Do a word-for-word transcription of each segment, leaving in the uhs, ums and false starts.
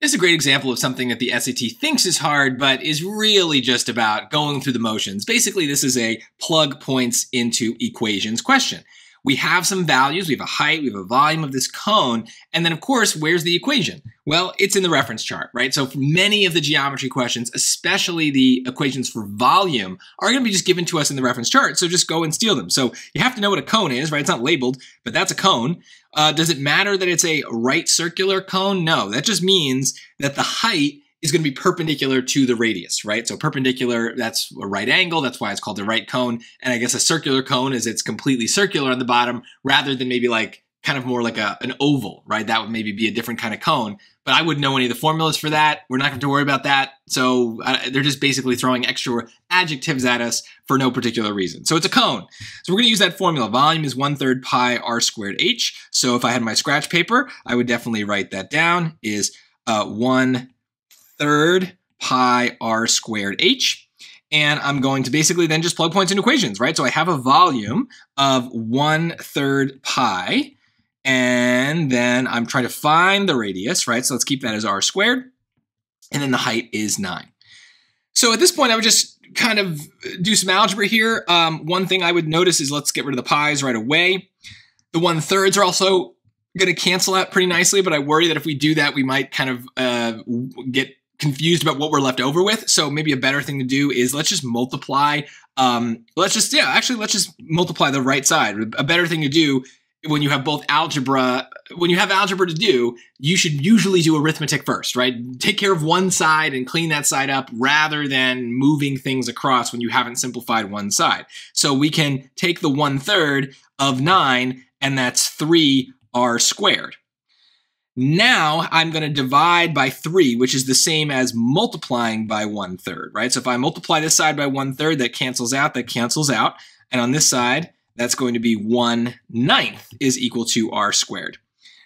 This is a great example of something that the S A T thinks is hard, but is really just about going through the motions. Basically, this is a plug points into equations question. We have some values, we have a height, we have a volume of this cone, and then of course, where's the equation? Well, it's in the reference chart, right? So for many of the geometry questions, especially the equations for volume, are gonna be just given to us in the reference chart, so just go and steal them. So you have to know what a cone is, right? It's not labeled, but that's a cone. Uh, does it matter that it's a right circular cone? No, that just means that the height is going to be perpendicular to the radius, right? So perpendicular, that's a right angle. That's why it's called a right cone. And I guess a circular cone is it's completely circular on the bottom rather than maybe like kind of more like a, an oval, right? That would maybe be a different kind of cone, but I wouldn't know any of the formulas for that. We're not going to worry about that. So uh, they're just basically throwing extra adjectives at us for no particular reason. So it's a cone. So we're going to use that formula. Volume is one third pi r squared h. So if I had my scratch paper, I would definitely write that down is uh, one third pi r squared h. And I'm going to basically then just plug points into equations, right? So I have a volume of one third pi, and then I'm trying to find the radius, right? So let's keep that as r squared. And then the height is nine. So at this point, I would just kind of do some algebra here. Um, one thing I would notice is let's get rid of the pi's right away. The one thirds are also going to cancel out pretty nicely, but I worry that if we do that, we might kind of uh, get confused about what we're left over with. So maybe a better thing to do is let's just multiply. Um, let's just, yeah, actually, let's just multiply the right side. A better thing to do when you have both algebra, when you have algebra to do, you should usually do arithmetic first, right? Take care of one side and clean that side up rather than moving things across when you haven't simplified one side. So we can take the one third of nine, and that's three r squared. Now I'm going to divide by three, which is the same as multiplying by one third, right? So if I multiply this side by one third, that cancels out, that cancels out. And on this side, that's going to be one ninth is equal to r squared.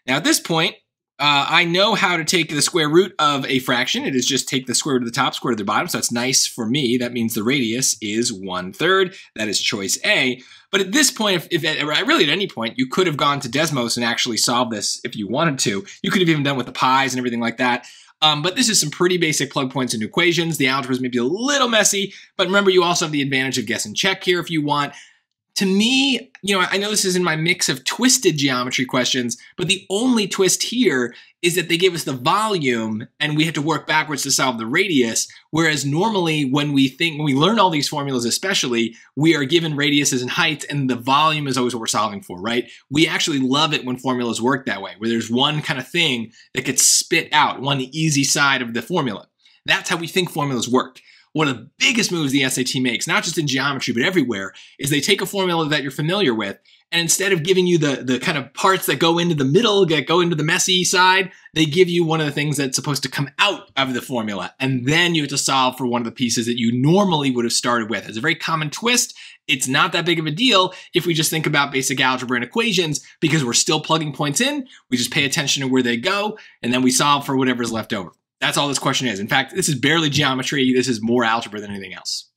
Now at this point, uh, I know how to take the square root of a fraction. It is just take the square root of the top, square root of the bottom. So that's nice for me. That means the radius is one third. That is choice A. But at this point, if, if at, really at any point, you could have gone to Desmos and actually solved this if you wanted to. You could have even done with the pi's and everything like that. Um, but this is some pretty basic plug points into equations. The algebra is maybe a little messy, but remember you also have the advantage of guess and check here if you want. To me, you know, I know this is in my mix of twisted geometry questions, but the only twist here is that they give us the volume and we have to work backwards to solve the radius. Whereas normally when we think, when we learn all these formulas especially, we are given radiuses and heights and the volume is always what we're solving for, right? We actually love it when formulas work that way, where there's one kind of thing that gets spit out, one easy side of the formula. That's how we think formulas work. One of the biggest moves the S A T makes, not just in geometry, but everywhere, is they take a formula that you're familiar with, and instead of giving you the, the kind of parts that go into the middle, that go into the messy side, they give you one of the things that's supposed to come out of the formula. And then you have to solve for one of the pieces that you normally would have started with. It's a very common twist. It's not that big of a deal if we just think about basic algebra and equations, because we're still plugging points in. We just pay attention to where they go, and then we solve for whatever's left over. That's all this question is. In fact, this is barely geometry. This is more algebra than anything else.